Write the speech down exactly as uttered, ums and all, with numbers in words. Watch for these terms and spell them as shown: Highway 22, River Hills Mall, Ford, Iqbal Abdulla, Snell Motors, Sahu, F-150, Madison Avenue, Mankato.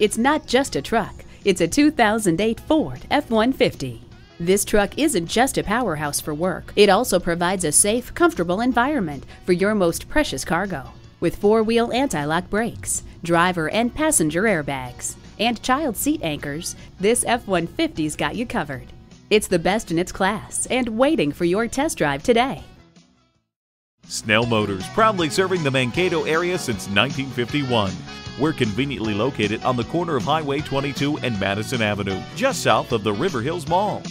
It's not just a truck, it's a two thousand eight Ford F one fifty. This truck isn't just a powerhouse for work, it also provides a safe, comfortable environment for your most precious cargo. With four-wheel anti-lock brakes, driver and passenger airbags, and child seat anchors, this F one fifty's got you covered. It's the best in its class and waiting for your test drive today. Snell Motors, proudly serving the Mankato area since nineteen fifty-one. We're conveniently located on the corner of Highway twenty-two and Madison Avenue, just south of the River Hills Mall.